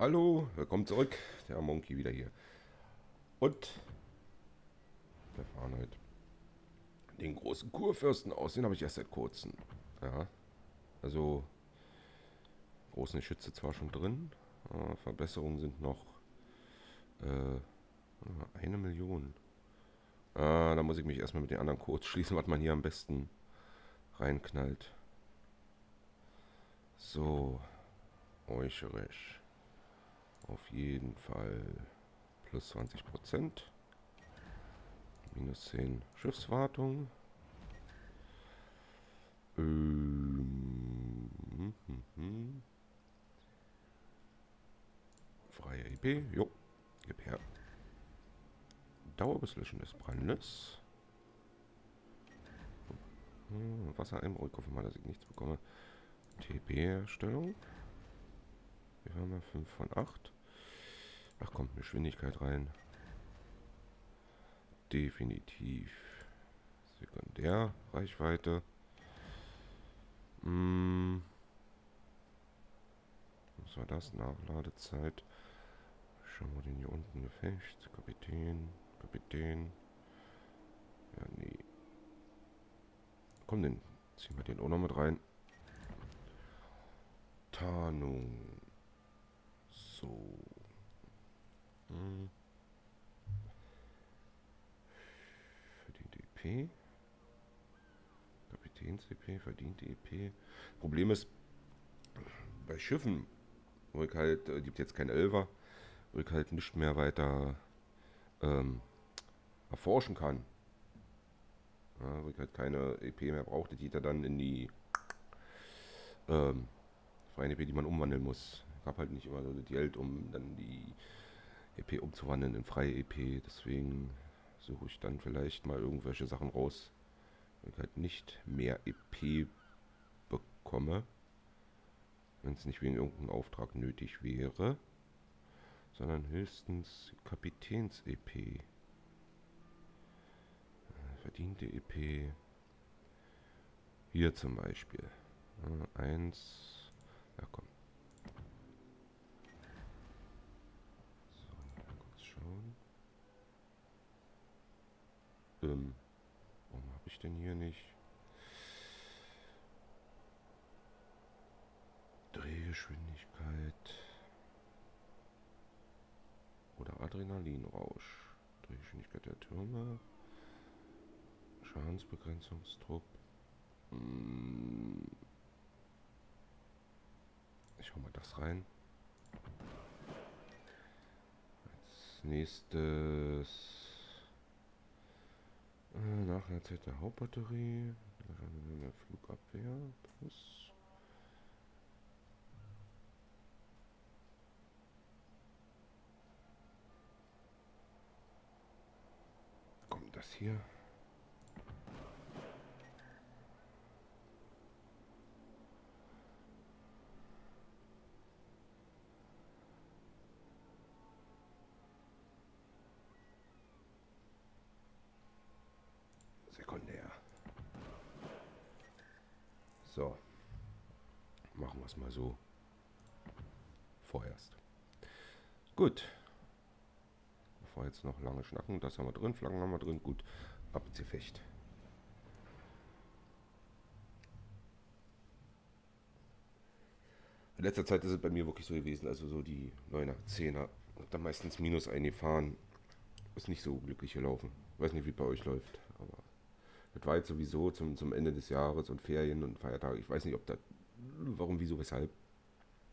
Hallo, willkommen zurück. Der Monkey wieder hier. Und wir fahren heute den großen Kurfürsten aus. Den habe ich erst seit kurzem. Ja, also großen Schütze zwar schon drin. Verbesserungen sind noch 1 Million. Da muss ich mich erstmal mit den anderen kurz schließen, was man hier am besten reinknallt. So, räucherisch. Auf jeden Fall plus 20%. Minus 10 Schiffswartung. Freie IP. Jo, gib her. Dauerbeslöschen des Brandes. Wasser im Rückkopf, mal, dass ich nichts bekomme. TP-Herstellung. Wir haben ja 5 von 8. Ach, kommt Geschwindigkeit rein. Definitiv. Sekundär. Reichweite. Was war das? Nachladezeit. Schauen wir den hier unten. Gefecht. Kapitän. Kapitän. Ja, nee. Komm, den ziehen wir den auch noch mit rein. Tarnung. So. Verdiente EP. Kapitäns-EP, verdiente EP. Problem ist, bei Schiffen, wo ich halt, gibt jetzt kein Elfer, wo ich halt nicht mehr weiter erforschen kann. Ja, wo ich halt keine EP mehr brauchte, die da dann in die freien EP, die man umwandeln muss. Ich habe halt nicht immer so das Geld, um dann die EP umzuwandeln in freie EP. Deswegen suche ich dann vielleicht mal irgendwelche Sachen raus, wenn ich halt nicht mehr EP bekomme. Wenn es nicht wegen irgendeinem Auftrag nötig wäre, sondern höchstens Kapitäns-EP. Verdiente EP. Hier zum Beispiel. 1. Ja, komm. Schauen. Warum habe ich denn hier nicht? Drehgeschwindigkeit. Oder Adrenalinrausch. Drehgeschwindigkeit der Türme. Schadensbegrenzungsdruck. Ich hau mal das rein. Nächstes nach einer Zeit der Hauptbatterie, der Flugabwehr plus kommt das hier. Sekundär. So. Machen wir es mal so. Vorerst. Gut. Bevor jetzt noch lange schnacken. Das haben wir drin. Flaggen haben wir drin. Gut. Ab ins Gefecht. In letzter Zeit ist es bei mir wirklich so gewesen. Also so die 9er, 10er. Hab dann meistens Minus eingefahren. Ist nicht so glücklich gelaufen. Weiß nicht, wie bei euch läuft. Aber das war jetzt sowieso zum Ende des Jahres und Ferien und Feiertage. Ich weiß nicht, ob das, warum, wieso, weshalb.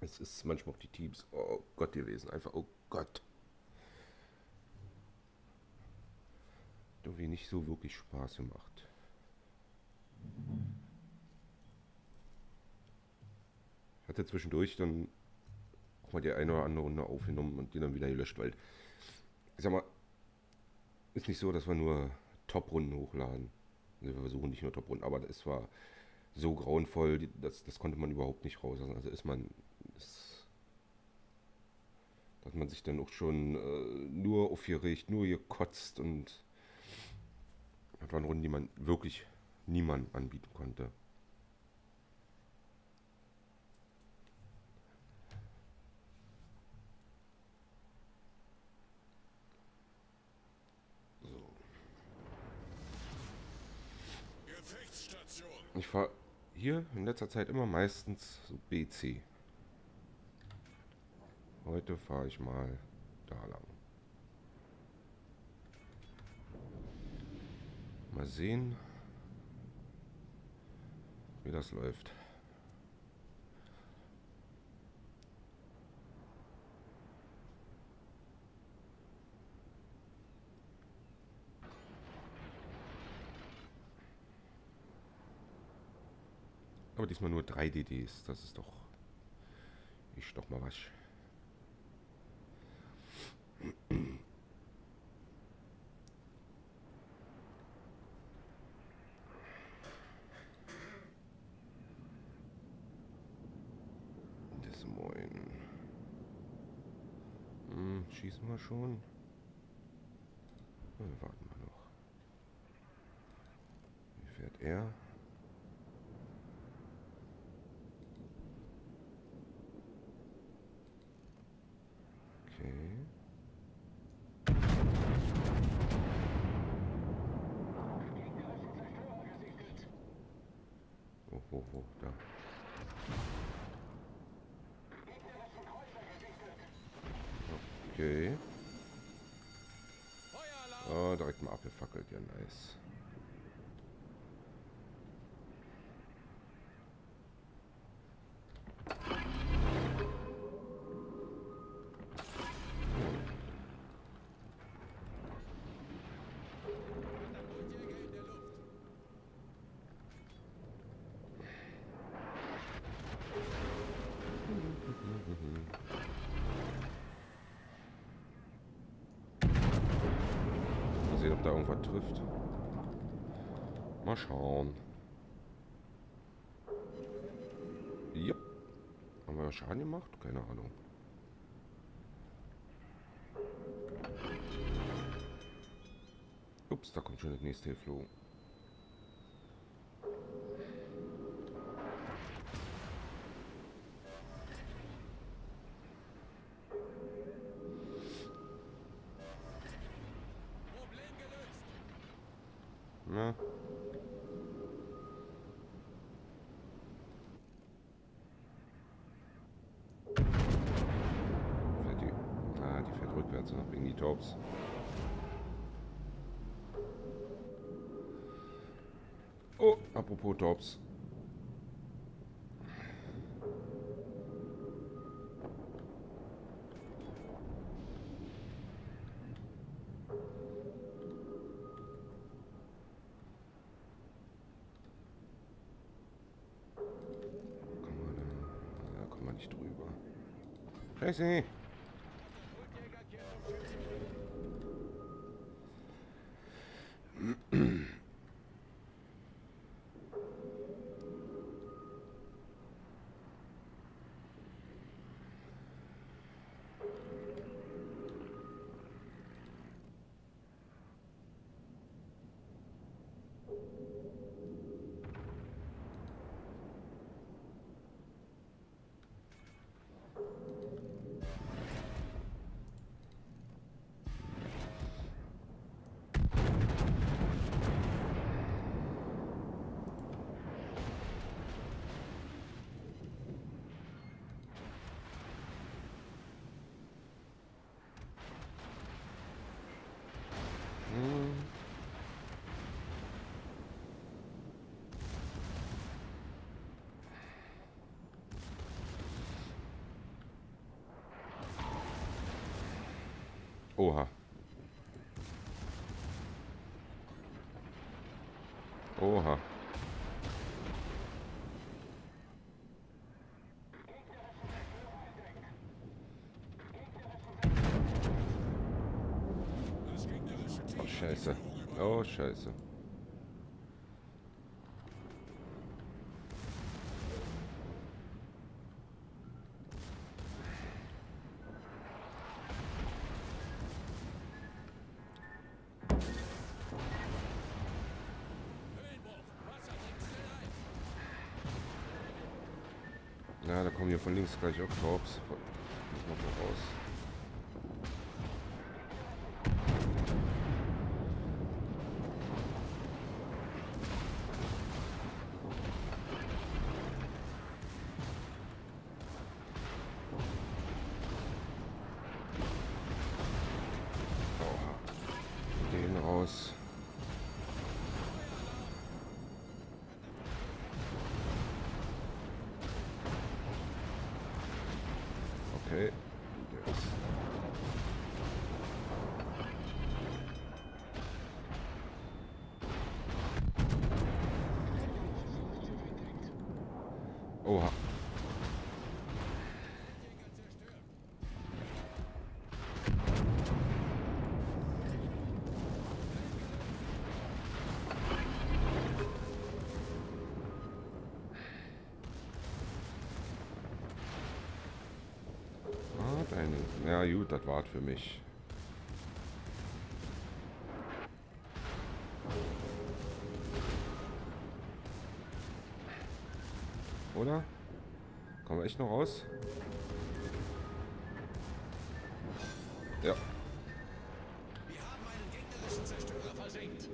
Es ist manchmal auch die Teams, oh Gott, gewesen. Einfach, oh Gott. Irgendwie nicht so wirklich Spaß gemacht. Ich hatte zwischendurch dann auch mal die eine oder andere Runde aufgenommen und die dann wieder gelöscht, weil, ich sag mal, ist nicht so, dass wir nur Top-Runden hochladen. Also wir versuchen nicht nur Top-Runden, aber es war so grauenvoll, das konnte man überhaupt nicht rauslassen. Also ist man, dass man sich dann auch schon nur aufgeregt, nur gekotzt und das waren Runden, die man wirklich niemand anbieten konnte. Ich fahre hier in letzter Zeit immer meistens so BC. Heute fahre ich mal da lang. Mal sehen, wie das läuft. Aber diesmal nur 3 DDs, das ist doch mal was. Des Moin. Schießen wir schon? Wir warten mal noch. Wie fährt er? Da. Okay. Ah, direkt mal abgefackelt, ja nice. Ob da irgendwas trifft. Mal schauen. Jupp. Haben wir Schaden gemacht? Keine Ahnung. Ups, da kommt schon das nächste Hilflo. Na? Die fährt rückwärts noch wegen die Tops. Oh, apropos Tops. Scheiße. Oha. Oha. Oh, Scheiße. Oh, Scheiße. Ja, da kommen hier von links gleich auch Korps. Ich mach mal raus. Okay. Oha. Ja gut, das war's für mich. Oder? Kommen wir echt noch raus? Ja. Wir haben einen gegnerischen Zerstörer versenkt.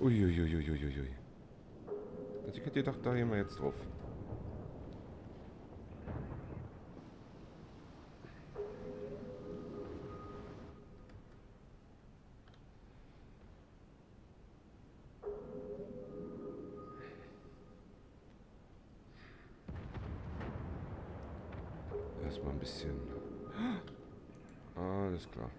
Uiuiuiuiuiui. Also ich hätte gedacht, da gehen wir jetzt drauf. Erstmal ein bisschen. Alles klar.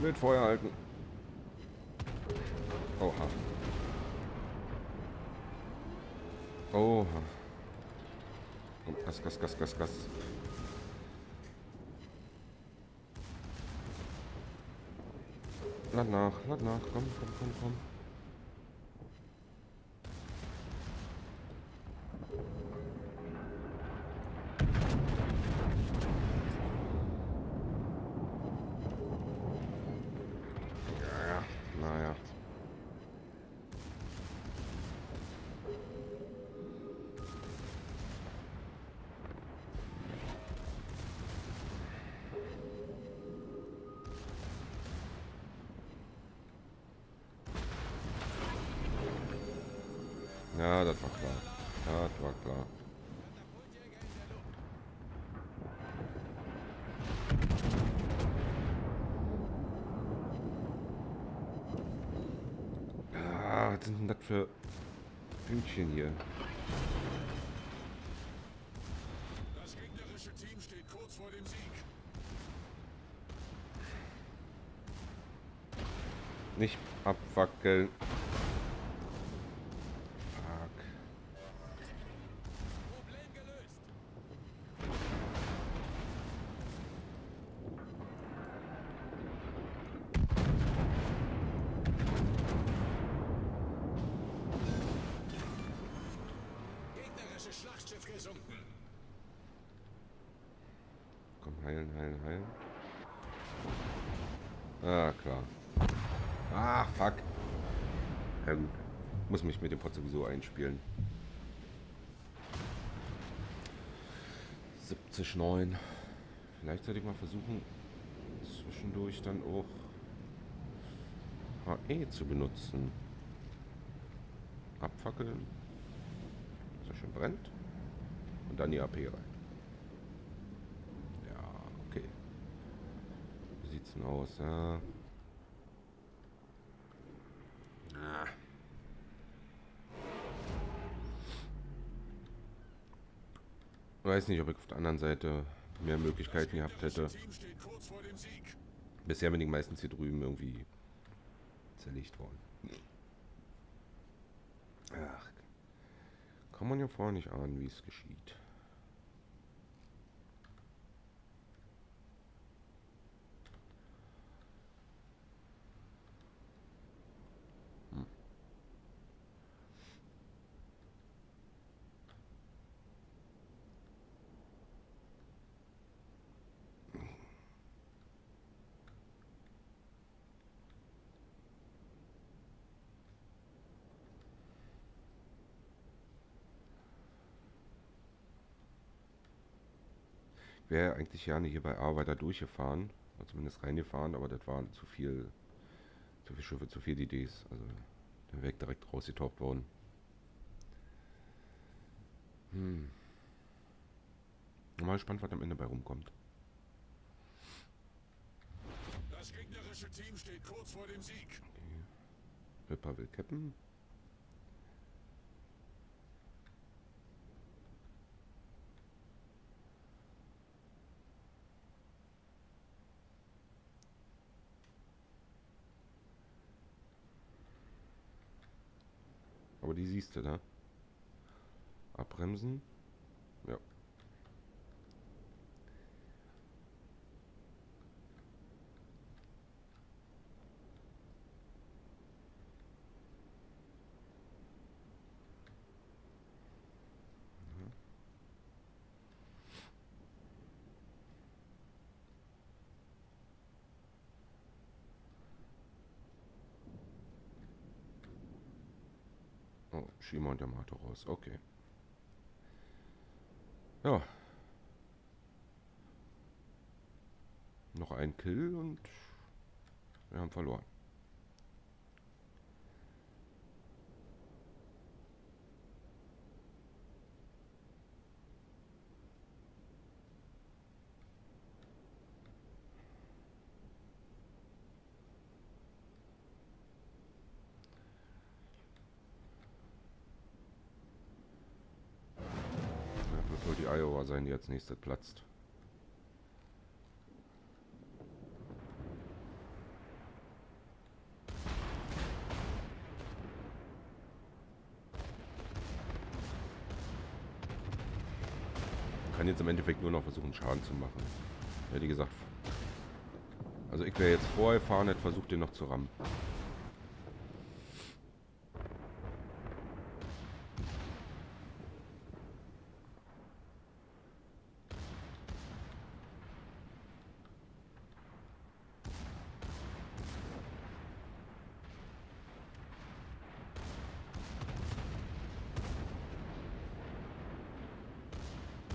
Mit Feuer halten. Oha. Oha. Komm, Gas, Gas, Gas, Gas, Gas. Lad nach, komm, komm, komm, komm. Ja, naja. Ja, das war klar. Ja, das war klar. Ah, was sind denn das für Pünktchen hier? Das gegnerische Team steht kurz vor dem Sieg. Nicht abwackeln. Komm, heilen, heilen, heilen. Ah, klar. Ah, fuck. Muss mich mit dem Pot sowieso einspielen. 70,9. Vielleicht sollte ich mal versuchen, zwischendurch dann auch HE zu benutzen. Abfackeln. So schön brennt. Und dann die AP rein. Ja, okay. Wie sieht's denn aus? Ja. Ah. Ich weiß nicht, ob ich auf der anderen Seite mehr Möglichkeiten gehabt hätte. Bisher bin ich meistens hier drüben irgendwie zerlegt worden. Ach, kann man ja vorher nicht ahnen, wie es geschieht. Wäre eigentlich gerne hier bei A weiter durchgefahren, oder zumindest reingefahren, aber das waren zu viel Schiffe, zu viel DDs, also der Weg direkt rausgetaucht worden. Mal gespannt, was am Ende bei rumkommt. Das gegnerische Team steht kurz vor dem Sieg. Okay. Hipper will cappen. Aber die siehst du da. Abbremsen. Ja. Oh, Schima und Yamato raus. Okay. Ja. Noch ein Kill und wir haben verloren. Iowa sein, die als nächstes platzt. Man kann jetzt im Endeffekt nur noch versuchen, Schaden zu machen. Hätte gesagt, also ich wäre jetzt vorher fahren, hätte versucht, den noch zu rammen.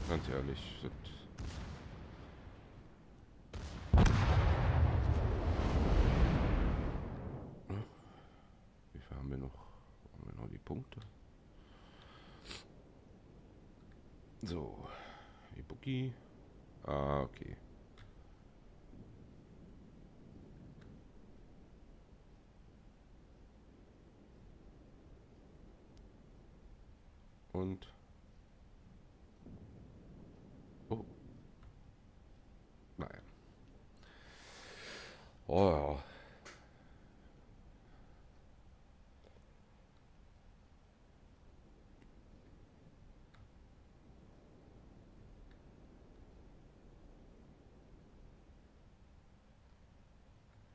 Ganz ehrlich, das wie viel haben wir noch? Haben wir noch die Punkte? So, Ibuki. Ah, okay. Und oh. Naja. Oh ja.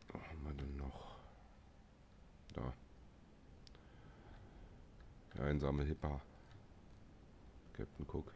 Was haben wir denn noch? Da. Der einsame Hipper. Captain Cook.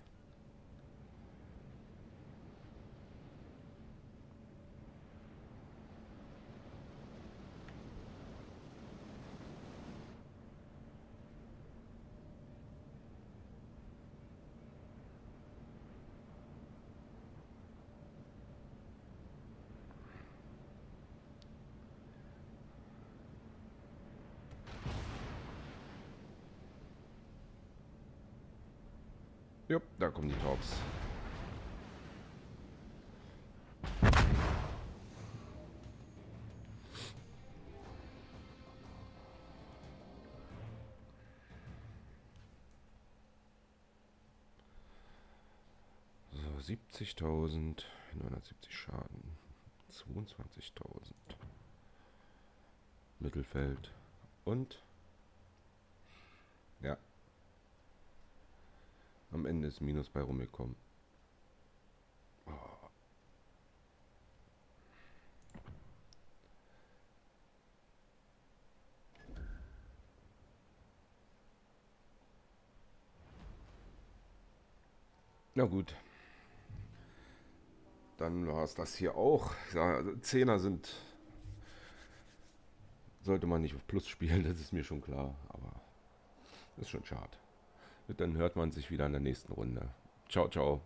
Jupp, da kommen die Torps. So, 70.000, 970 Schaden, 22.000. Mittelfeld und ja. Am Ende ist Minus bei rumgekommen. Oh. Na gut. Dann war es das hier auch. Ja, also Zehner sind... Sollte man nicht auf Plus spielen, das ist mir schon klar. Aber das ist schon schade. Dann hört man sich wieder in der nächsten Runde. Ciao, ciao.